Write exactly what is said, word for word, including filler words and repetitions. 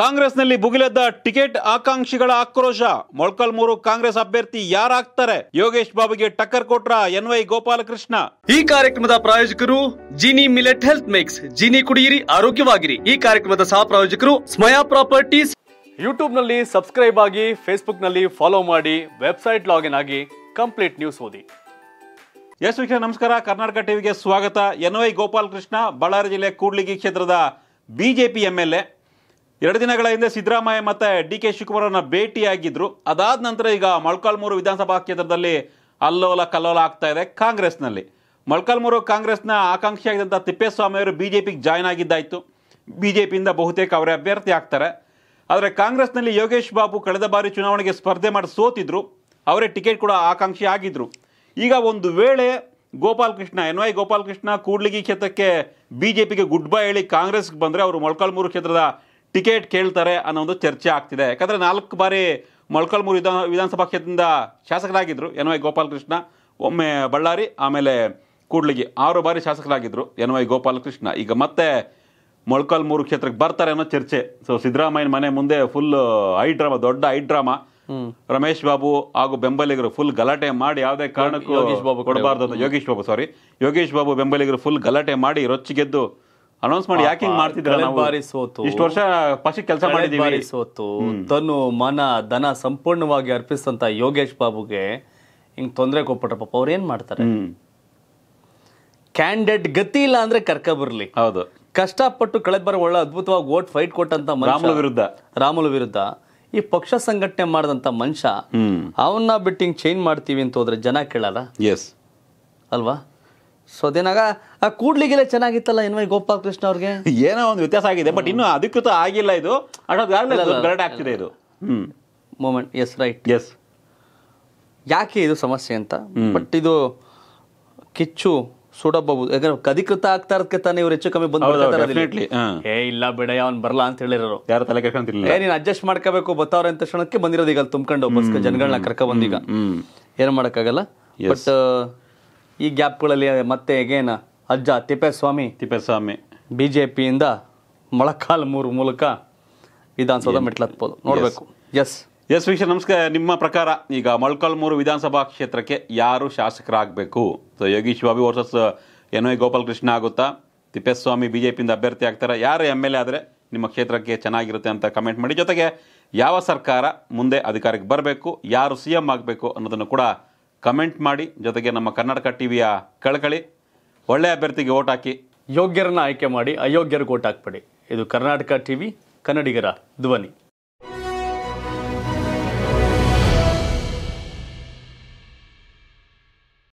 ಕಾಂಗ್ರೆಸ್ನಲ್ಲಿ ಭುಗಿಲೆದ್ದ ಟಿಕೆಟ್ ಆಕಾಂಕ್ಷಿಗಳ ಆಕ್ರೋಶ ಮೊಳಕಾಲ್ಮೂರು ಕಾಂಗ್ರೆಸ್ ಅಭ್ಯರ್ಥಿ ಯಾರಾಗ್ತಾರೆ ಯೋಗೇಶ್ ಬಾಬುಗೆ ಟಕ್ಕರ್ ಕೊಟ್ರ ಎನ್ವೈ ಗೋಪಾಲಕೃಷ್ಣ ಈ ಕಾರ್ಯಕ್ರಮದ ಪ್ರಾಯೋಜಕರು Jini millet health mix Jini ಕುಡಿಯಿರಿ ಆರೋಗ್ಯವಾಗಿರಿ ಈ ಕಾರ್ಯಕ್ರಮದ ಸಹ ಪ್ರಾಯೋಜಕರು ಸ್ಮಯಾ ಪ್ರಾಪರ್ಟೀಸ್ ಯೂಟ್ಯೂಬ್ ನಲ್ಲಿ ಸಬ್ಸ್ಕ್ರೈಬ್ ಆಗಿ ಫೇಸ್ಬುಕ್ ನಲ್ಲಿ ಫಾಲೋ ಮಾಡಿ ವೆಬ್ಸೈಟ್ ಲಾಗಿನ್ ಆಗಿ ಕಂಪ್ಲೀಟ್ ನ್ಯೂಸ್ ಓದಿ ಎಸ್ ವೀಕ್ಷಕರೇ ನಮಸ್ಕಾರ ಕರ್ನಾಟಕ ಟಿವಿಗೆ ಸ್ವಾಗತ ಎನ್ವೈ ಗೋಪಾಲಕೃಷ್ಣ ಬಳ್ಳಾರಿ ಜಿಲ್ಲೆ ಕೂಡ್ಲಿಗಿ ಕ್ಷೇತ್ರದ ಬಿಜೆಪಿ ಎಂಎಲ್ಎ ಎರಡು ದಿನಗಳ ಹಿಂದೆ ಸಿದ್ದರಾಮಯ್ಯ ಮತ್ತೆ ಡಿ ಕೆ ಶಿವಕುಮಾರ್ ಅವರನ್ನು ಭೇಟಿಯಾಗಿದ್ರು ಅದಾದ ನಂತರ ಈಗ ಮೊಳಕಾಲ್ಮೂರು ವಿಧಾನಸಭಾ ಕ್ಷೇತ್ರದಲ್ಲಿ ಅಲ್ಲೋಲ ಕಲ್ಲೋಲ ಆಗ್ತಾ ಇದೆ ಕಾಂಗ್ರೆಸ್ನಲ್ಲಿ ಮೊಳಕಾಲ್ಮೂರು ಕಾಂಗ್ರೆಸ್ನ ಆಕಾಂಕ್ಷಿಯಾಗಿದ್ದಂಥ ತಿಪ್ಪೇಸ್ವಾಮಿ ಅವರು ಬಿಜೆಪಿಗೆ ಜಾಯ್ನ್ ಆಗಿದ್ದಾಯಿತು ಬಿಜೆಪಿಯಿಂದ ಬಹುತೇಕ ಅವರೇ ಅಭ್ಯರ್ಥಿ ಆಗ್ತಾರೆ ಆದರೆ ಕಾಂಗ್ರೆಸ್ನಲ್ಲಿ ಯೋಗೇಶ್ ಬಾಬು ಕಳೆದ ಬಾರಿ ಚುನಾವಣೆಗೆ ಸ್ಪರ್ಧೆ ಮಾಡಿ ಸೋತಿದ್ರು ಅವರೇ ಟಿಕೆಟ್ ಕೂಡ ಆಕಾಂಕ್ಷಿ ಆಗಿದ್ರು ಈಗ ಒಂದು ವೇಳೆ ಗೋಪಾಲಕೃಷ್ಣ ಎನ್ ವೈ ಗೋಪಾಲಕೃಷ್ಣ ಕೂಡ್ಲಿಗಿ ಕ್ಷೇತ್ರಕ್ಕೆ ಬಿಜೆಪಿಗೆ ಗುಡ್ ಬೈ ಹೇಳಿ ಕಾಂಗ್ರೆಸ್ಗೆ ಬಂದರೆ ಅವರು ಮೊಳಕಾಲ್ಮೂರು ಕ್ಷೇತ್ರದ ಟಿಕೆಟ್ ಕೇಳ್ತಾರೆ ಅನ್ನೋ ಒಂದು ಚರ್ಚೆ ಆಗ್ತಿದೆ ಯಾಕಂದರೆ ನಾಲ್ಕು ಬಾರಿ ಮೊಳಕಾಲ್ಮೂರು ವಿಧಾನ ವಿಧಾನಸಭಾ ಕ್ಷೇತ್ರದಿಂದ ಶಾಸಕರಾಗಿದ್ದರು ಎನ್ ವೈ ಗೋಪಾಲಕೃಷ್ಣ ಒಮ್ಮೆ ಬಳ್ಳಾರಿ ಆಮೇಲೆ ಕೂಡ್ಲಿಗಿ ಆರು ಬಾರಿ ಶಾಸಕರಾಗಿದ್ದರು ಎನ್ ವೈ ಗೋಪಾಲಕೃಷ್ಣ ಈಗ ಮತ್ತೆ ಮೊಳಕಾಲ್ಮೂರು ಕ್ಷೇತ್ರಕ್ಕೆ ಬರ್ತಾರೆ ಅನ್ನೋ ಚರ್ಚೆ ಸೊ ಸಿದ್ದರಾಮಯ್ಯನ ಮನೆ ಮುಂದೆ ಫುಲ್ ಐ ಡ್ರಾಮಾ ದೊಡ್ಡ ಐ ಡ್ರಾಮಾ ರಮೇಶ್ ಬಾಬು ಹಾಗೂ ಬೆಂಬಲಿಗರು ಫುಲ್ ಗಲಾಟೆ ಮಾಡಿ ಯಾವುದೇ ಕಾರಣಕ್ಕೂ ಯೋಗೇಶ್ ಬಾಬು ಕೊಡಬಾರ್ದು ಅಂತ ಯೋಗೇಶ್ ಬಾಬು ಸಾರಿ ಯೋಗೇಶ್ ಬಾಬು ಬೆಂಬಲಿಗರು ಫುಲ್ ಗಲಾಟೆ ಮಾಡಿ ರೊಚ್ಚಿಗೆದ್ದು ಅನೌನ್ಸ್ ಮಾಡಿ ಯಾಕೆ ಹಿಂಗ್ ಮಾಡ್ತಿದ್ರೆ ನಾವು ಇಷ್ಟು ವರ್ಷ ಪಕ್ಷ ಕೆಲಸ ಮಾಡಿದೀವಿ ಸೋತು ತನು ಮನ ಧನ ಸಂಪೂರ್ಣವಾಗಿ ಅರ್ಪಿಸಿದಂತ ಯೋಗೇಶ್ ಬಾಬುಗೆ ಹಿಂಗ್ ತೊಂದರೆ ಕೊಟ್ಬಿಟ್ರೆ ಪಾಪ ಅವ್ರು ಏನ್ ಮಾಡ್ತಾರೆ ಕ್ಯಾಂಡಿಡೇಟ್ ಗತಿ ಇಲ್ಲ ಅಂದ್ರೆ ಕರ್ಕ ಬರ್ಲಿ ಹೌದು ಕಷ್ಟಪಟ್ಟು ಕಳೆದ ಬಾರ ಒಳ್ಳೆ ಅದ್ಭುತವಾಗಿ ಓಟ್ ಫೈಟ್ ಕೊಟ್ಟಂತ ರಾಮುಲು ವಿರುದ್ಧ ರಾಮುಲು ವಿರುದ್ಧ ಈ ಪಕ್ಷ ಸಂಘಟನೆ ಮಾಡಿದಂತ ಮನುಷ್ಯ ಅವನ್ನ ಬಿಟ್ಟು ಹಿಂಗ್ ಚೇಂಜ್ ಮಾಡ್ತೀವಿ ಅಂತ ಹೋದ್ರೆ ಜನ ಕೇಳಲ್ಲ ಎಸ್ ಅಲ್ವಾ ಸೊ ಅದೇನಾಗ ಆ ಕೂಡ್ಲಿಗಿಲೇ ಚೆನ್ನಾಗಿತ್ತಲ್ಲ ಎನ್ ವೈ ಗೋಪಾಲಕೃಷ್ಣ ಅವ್ರಿಗೆ ಏನೋ ಒಂದು ವ್ಯತ್ಯಾಸ ಆಗಿದೆ ಬಟ್ ಇನ್ನು ಅಧಿಕೃತ ಆಗಿಲ್ಲ ಇದು ಗಲಾಟೆ ಆಗ್ತಿದೆ ಇದು ಮೂಮೆಂಟ್ ಎಸ್ ರೈಟ್ ಎಸ್ ಯಾಕೆ ಇದು ಸಮಸ್ಯೆ ಅಂತ ಬಟ್ ಇದು ಕಿಚ್ಚು ಸುಡಬಹುದು ಯಾಕಂದ್ರೆ ಅಧಿಕೃತ ಆಗ್ತಾ ಇರೋದಕ್ಕೆ ತಾನೇ ಇವ್ರು ಹೆಚ್ಚು ಕಮ್ಮಿ ಬಂದ್ಬಿಡ್ತಾರೆ ಏ ಇಲ್ಲ ಬಿಡ ಅವ್ನು ಬರಲ್ಲ ಅಂತ ಹೇಳಿರೋರು ಯಾರು ತಲೆ ಕೆಡ್ಕೊಂಡಿರಲಿಲ್ಲ ಏ ನೀನು ಅಡ್ಜಸ್ಟ್ ಮಾಡ್ಕೋಬೇಕು ಬತ್ತವ್ರೆ ಅಂತ ಕ್ಷಣಕ್ಕೆ ಬಂದಿರೋದು ಈಗ ಅಲ್ಲಿ ತುಂಬ್ಕೊಂಡು ಒಬ್ಬ ಜನಗಳನ್ನ ಕರ್ಕೊ ಬಂದೀಗ ಏನು ಮಾಡೋಕ್ಕಾಗಲ್ಲ ಬಟ್ ಈ ಗ್ಯಾಪ್ಗಳಲ್ಲಿ ಮತ್ತೆ ಅಗೇನ್ ಅಜ್ಜ ತಿಪ್ಪೇಸ್ವಾಮಿ ತಿಪ್ಪೇಸ್ವಾಮಿ ಬಿಜೆಪಿಯಿಂದ ಮೊಳಕಾಲ್ಮೂರು ಮೂಲಕ ವಿಧಾನಸೌಧ ಮೆಟ್ಲತ್ಬೋದು ನೋಡಬೇಕು ಎಸ್ ಎಸ್ ವೀಕ್ಷ ನಮಸ್ಕಾರ ನಿಮ್ಮ ಪ್ರಕಾರ ಈಗ ಮೊಳಕಾಲ್ಮೂರು ವಿಧಾನಸಭಾ ಕ್ಷೇತ್ರಕ್ಕೆ ಯಾರು ಶಾಸಕರಾಗಬೇಕು so Yogish Babu versus N Y Gopalakrishna ಆಗುತ್ತಾ ತಿಪ್ಪೇಸ್ವಾಮಿ ಬಿಜೆಪಿಯಿಂದ ಅಭ್ಯರ್ಥಿ ಆಗ್ತಾರೆ ಯಾರು ಎಮ್ ಎಲ್ ಎ ಆದರೆ ನಿಮ್ಮ ಕ್ಷೇತ್ರಕ್ಕೆ ಚೆನ್ನಾಗಿರುತ್ತೆ ಅಂತ ಕಮೆಂಟ್ ಮಾಡಿ ಜೊತೆಗೆ ಯಾವ ಸರ್ಕಾರ ಮುಂದೆ ಅಧಿಕಾರಕ್ಕೆ ಬರಬೇಕು ಯಾರು ಸಿ ಎಂ ಆಗಬೇಕು ಅನ್ನೋದನ್ನು ಕೂಡ ಕಮೆಂಟ್ ಮಾಡಿ ಜೊತೆಗೆ ನಮ್ಮ ಕರ್ನಾಟಕ ಟಿವಿಯ ಕಳಕಳಿ ಒಳ್ಳೆಯ ಅಭ್ಯರ್ಥಿಗೆ ಓಟ್ ಹಾಕಿ ಯೋಗ್ಯರನ್ನ ಆಯ್ಕೆ ಮಾಡಿ ಅಯೋಗ್ಯರಿಗೆ ಓಟ್ ಹಾಕ್ಬೇಡಿ ಇದು ಕರ್ನಾಟಕ ಟಿವಿ ಕನ್ನಡಿಗರ ಧ್ವನಿ.